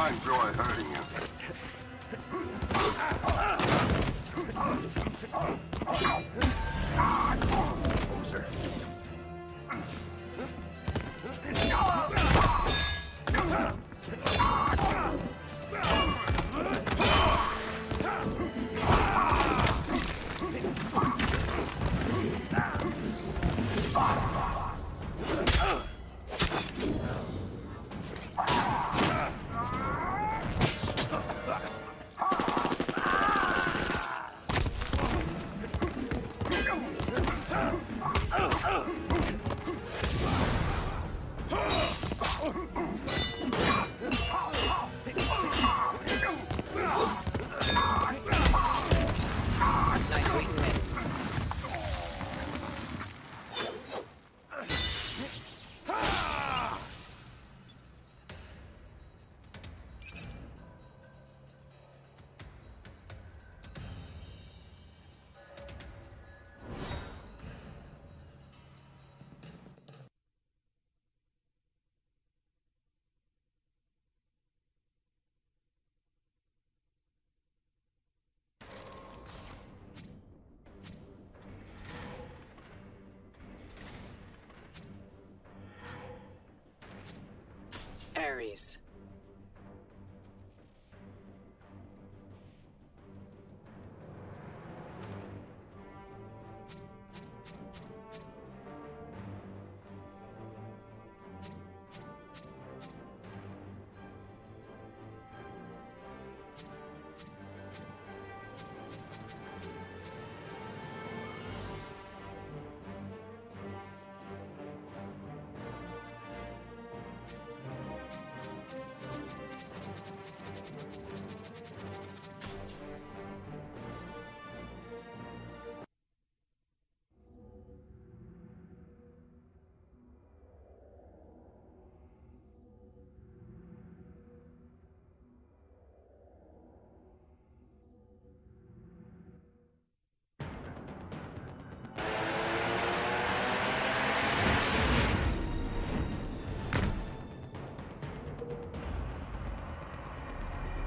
I enjoy hurting you. Loser. Aries.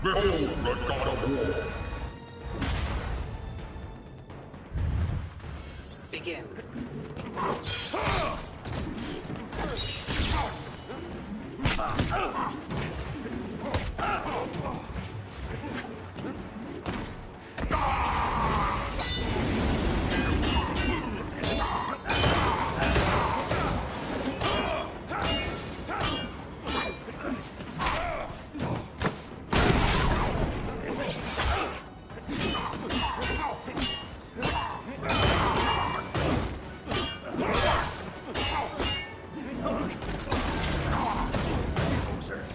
Behold the God of War! Begin. Sure.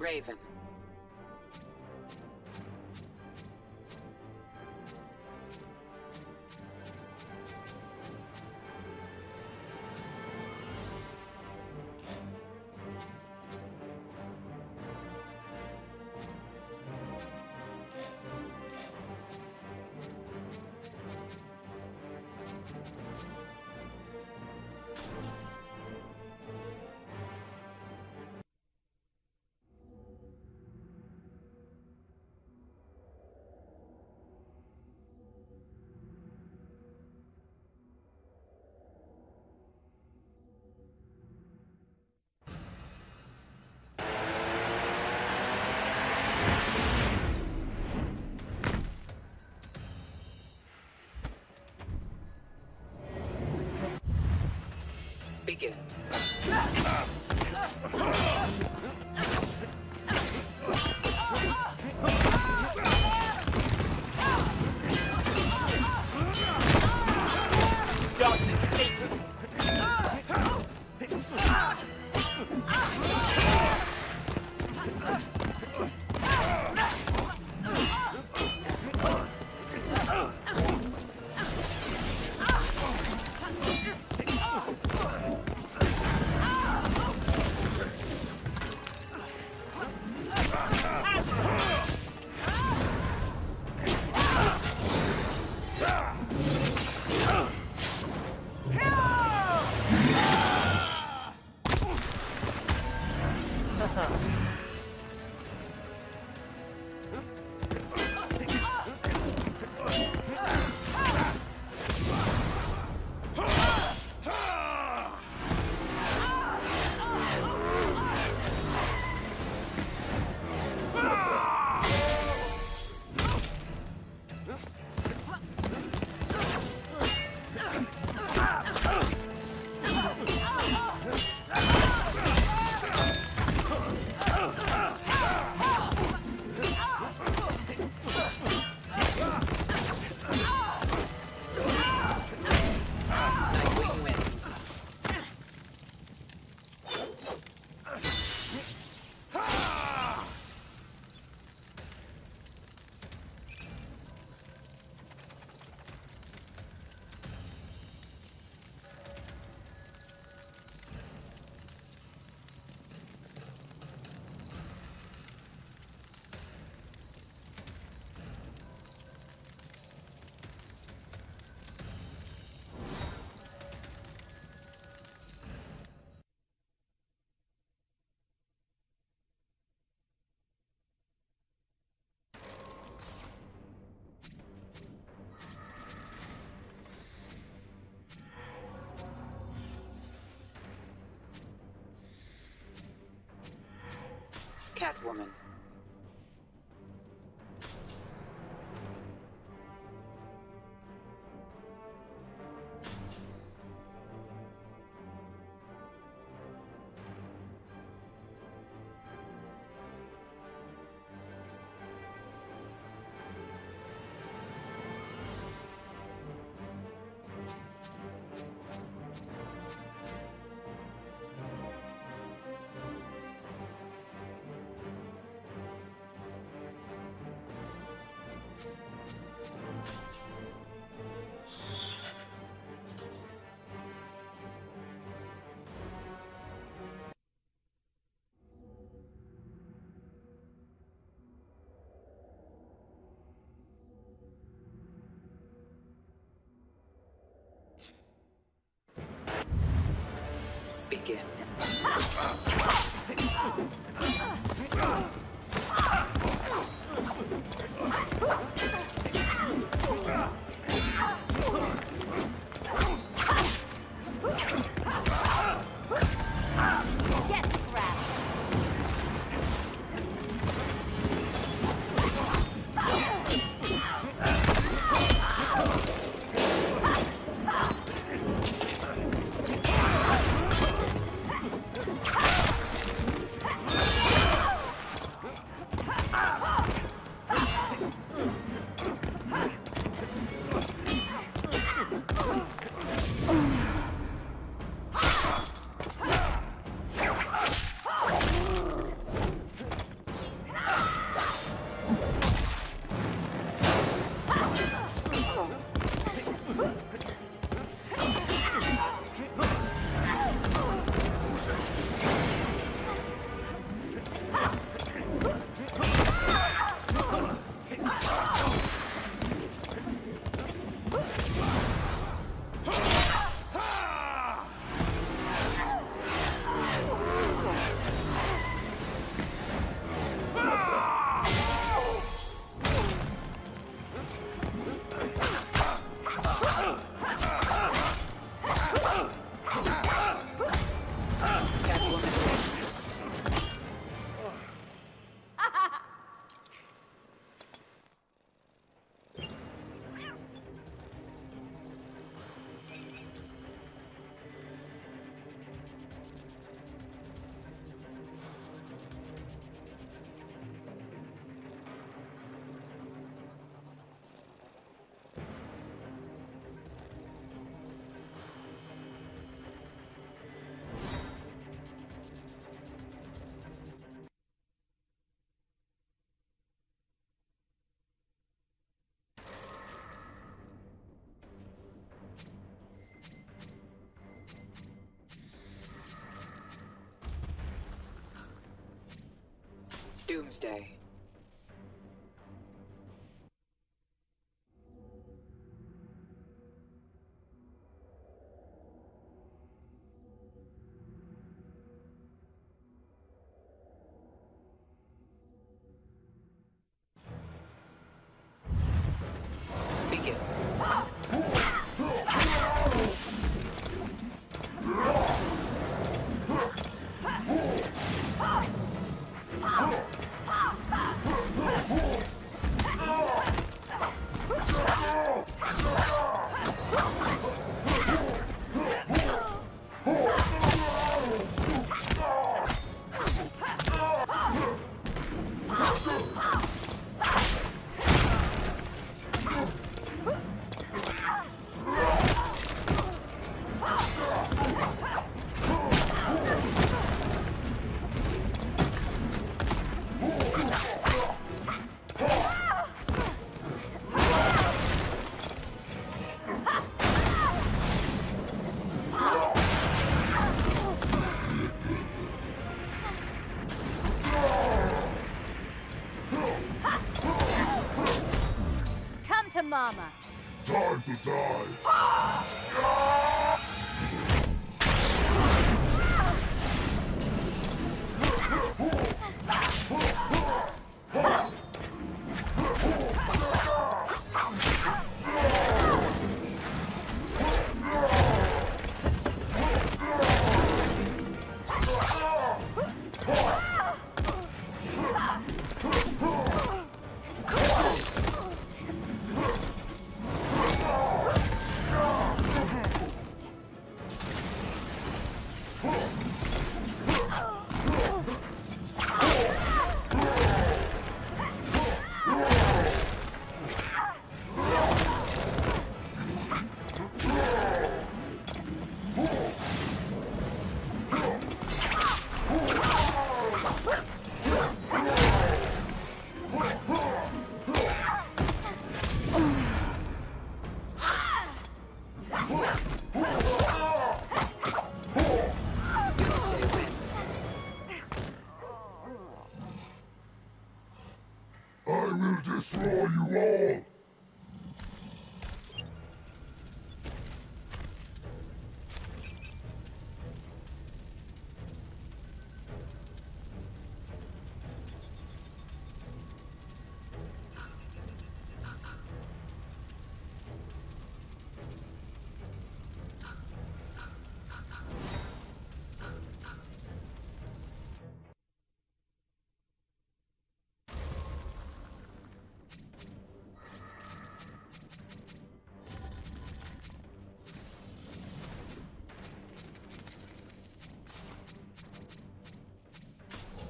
Raven. Begin. Catwoman. Begin. Doomsday. Mama. Time to die.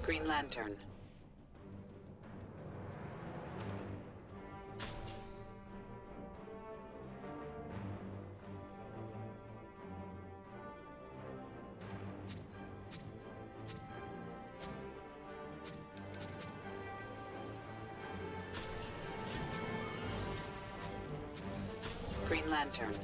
Green Lantern. Green Lantern.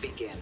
Begin.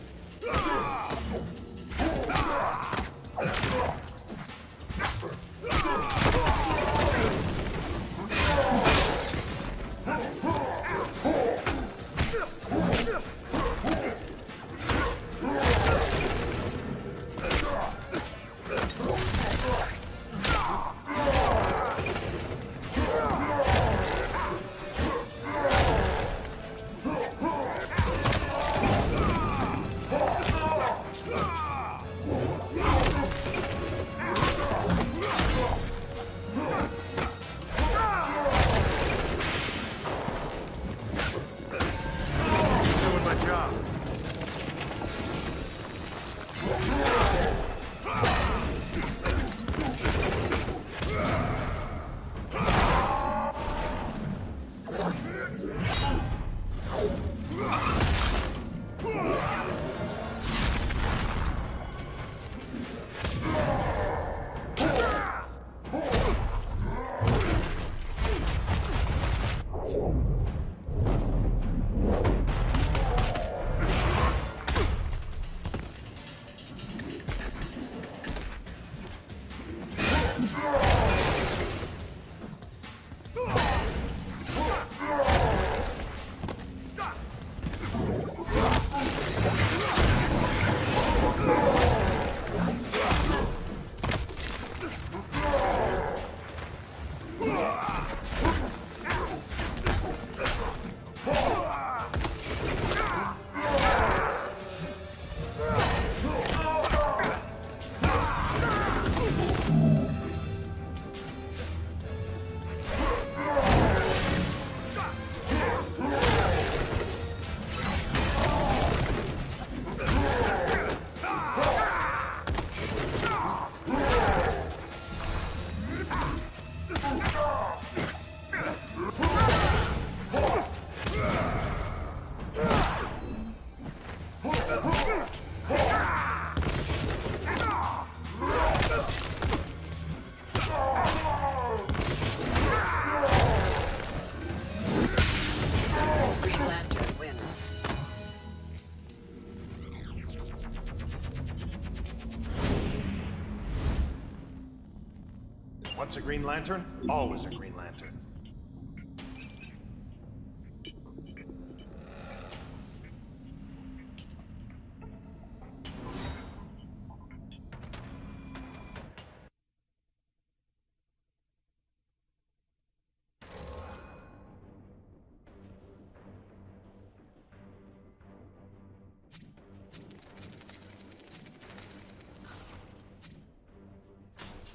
Once a Green Lantern, always a Green Lantern.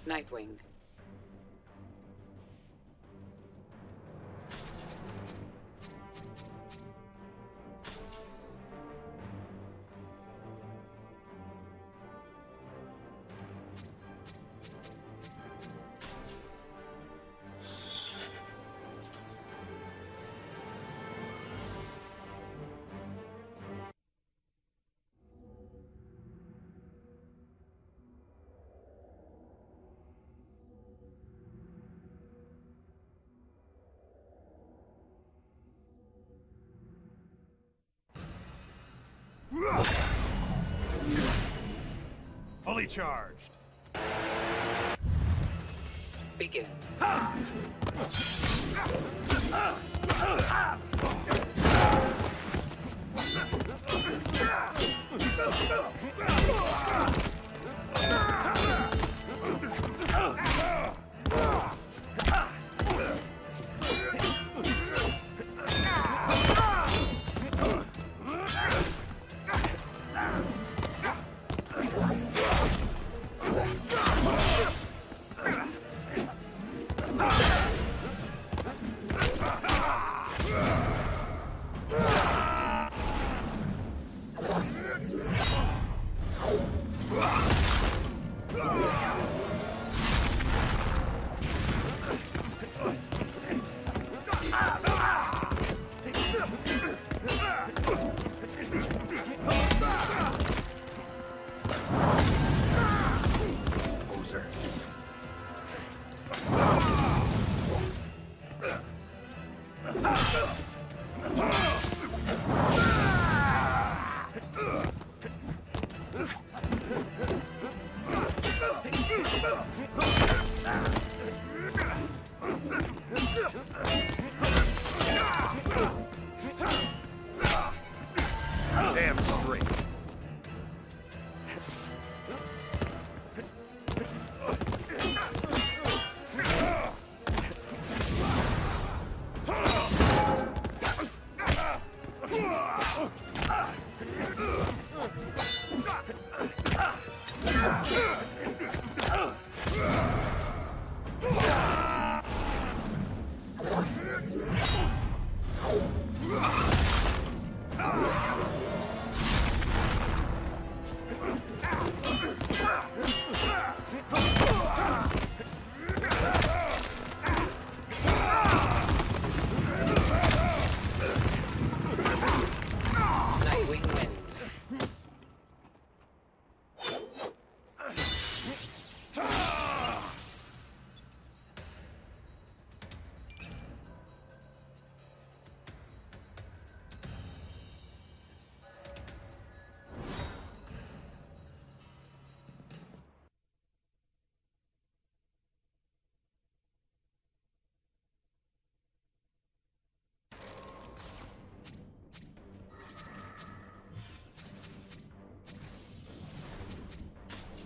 Nightwing. Fully charged. Begin.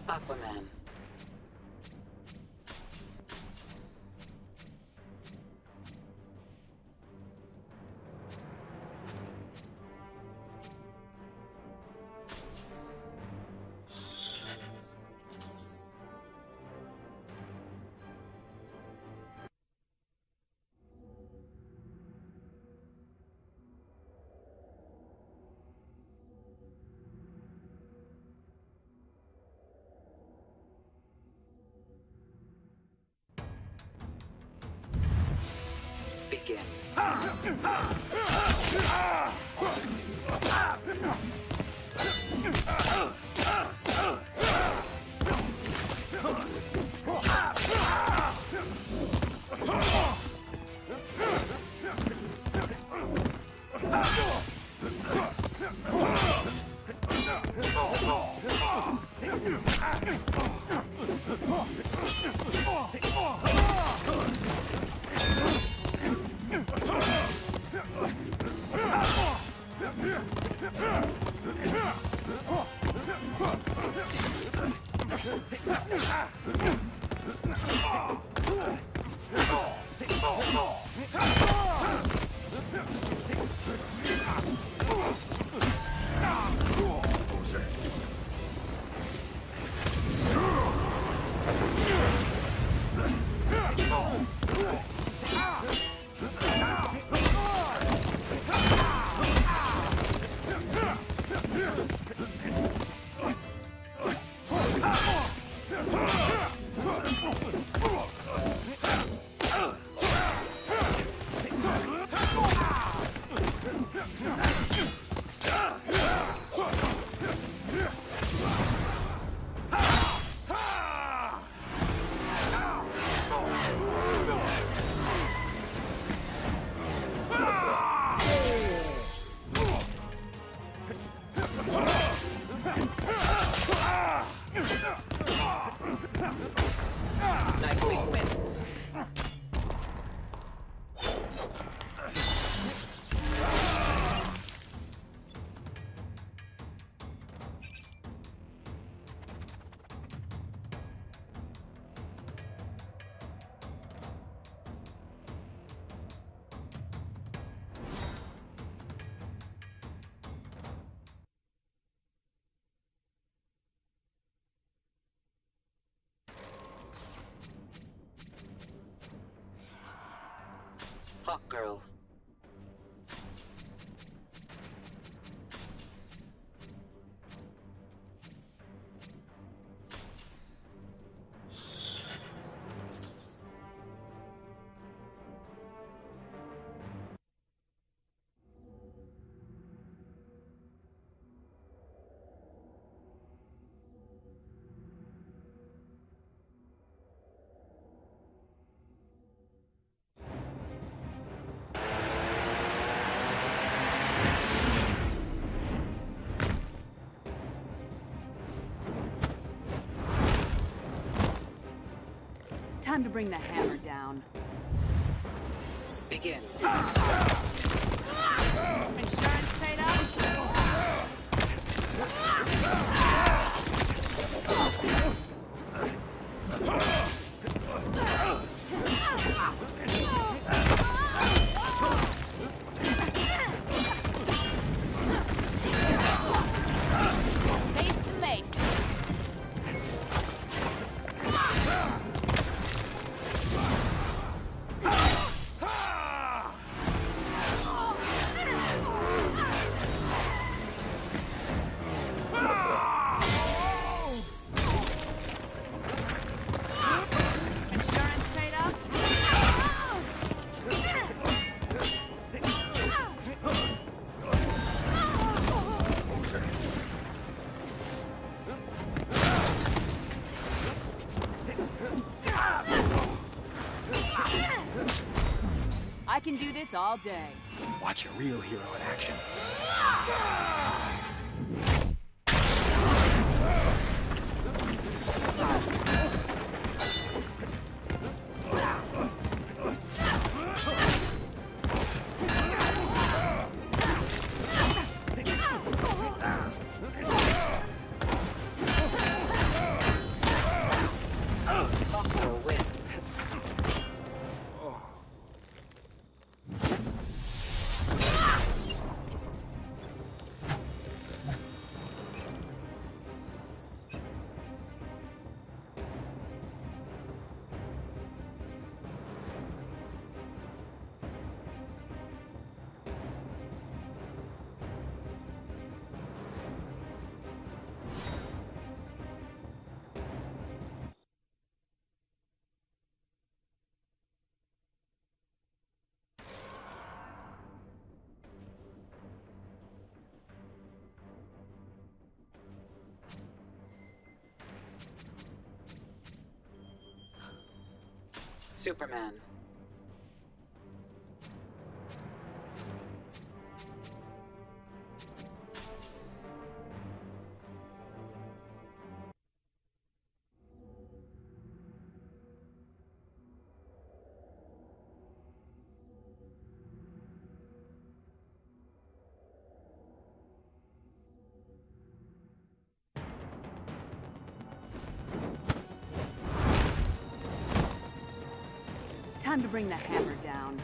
Aquaman. Hawk Girl. Time to bring the hammer down. Begin. Insurance paid up? Face to face. All day. Watch a real hero in action. Superman. Time to bring the hammer down.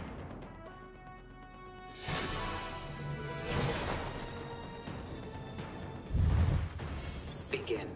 Begin.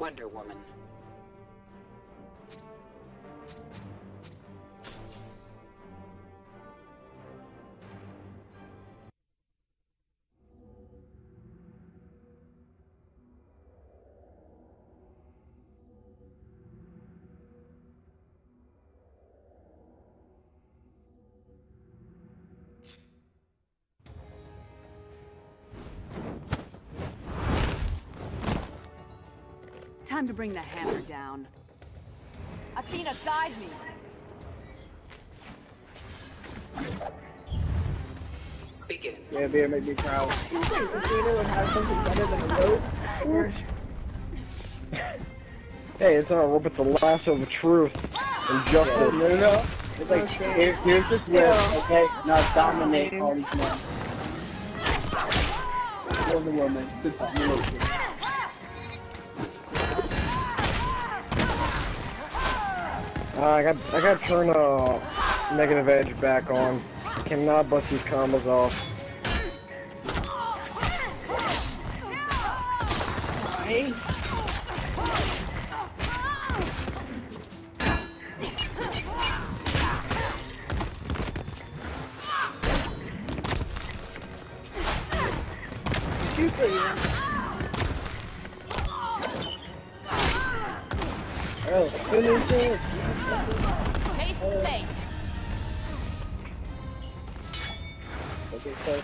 Wonder Woman. Time to bring the hammer down. Athena, guide me! Begin. Yeah, beer made me proud. Athena would have something better than a rope. Hey, it's not a rope, it's a lasso of truth. And justice. No, no. It's like, here's this will, okay? Now dominate all these men. Kill the woman. This is me. I gotta turn negative edge back on. I cannot bust these combos off. Hey. Taste the face. Super.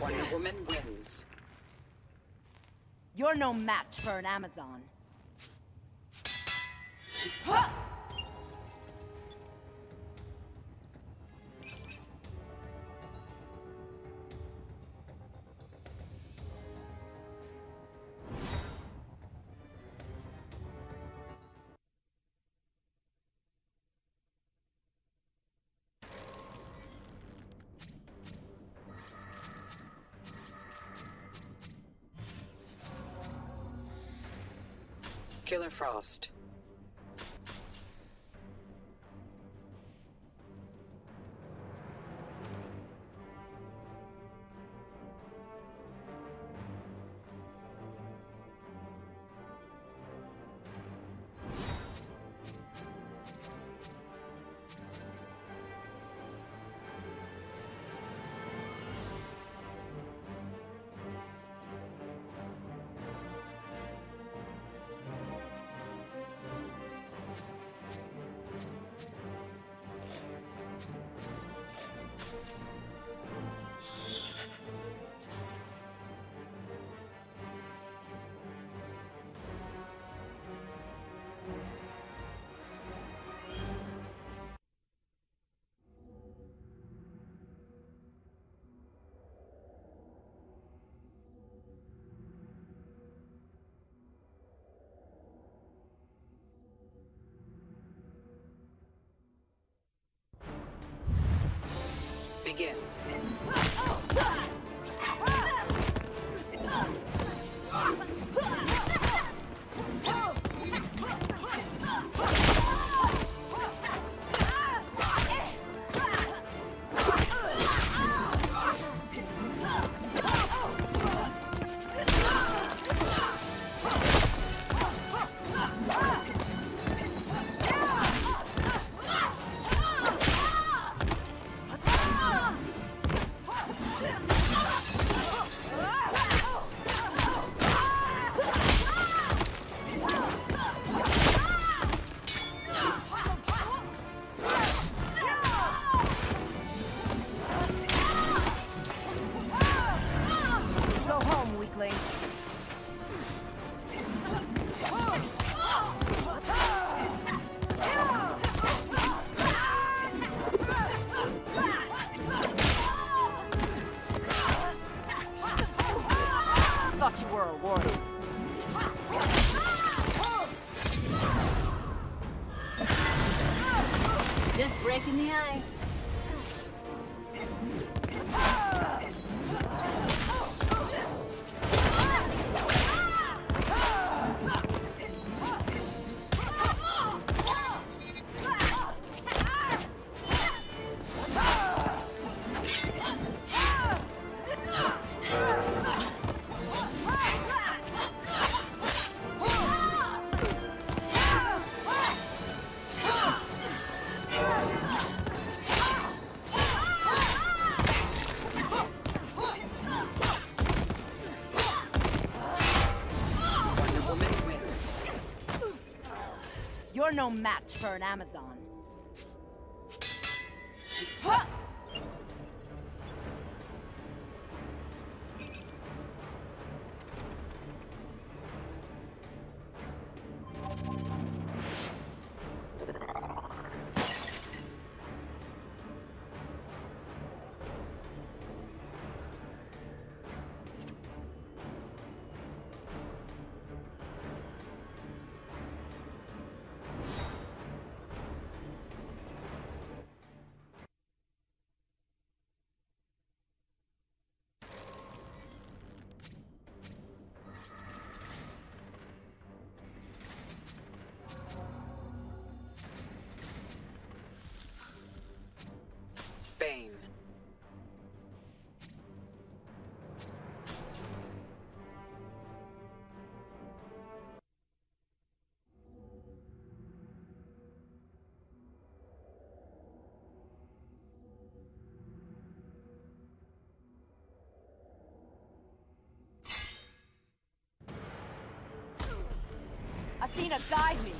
Wonder Woman wins. You're no match for an Amazon. Huh! Killer Frost. Begin. No match for an Amazon. Huh! Athena guide me.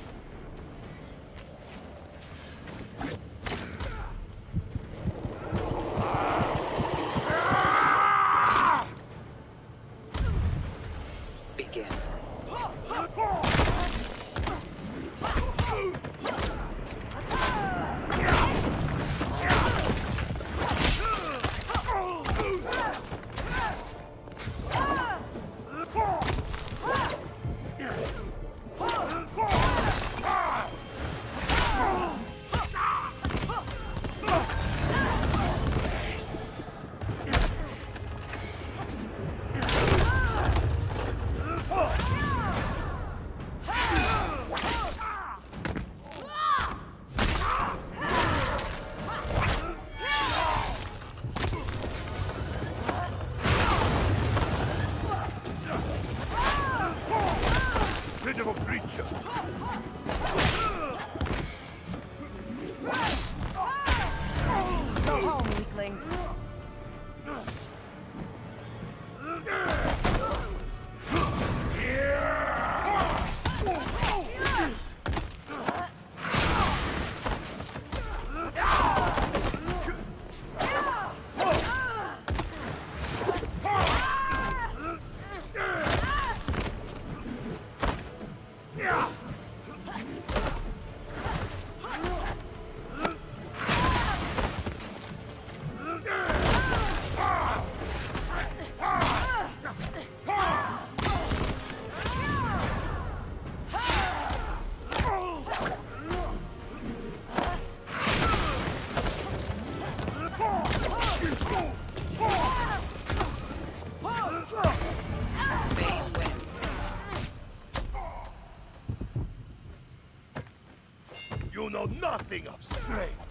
Nothing of strength.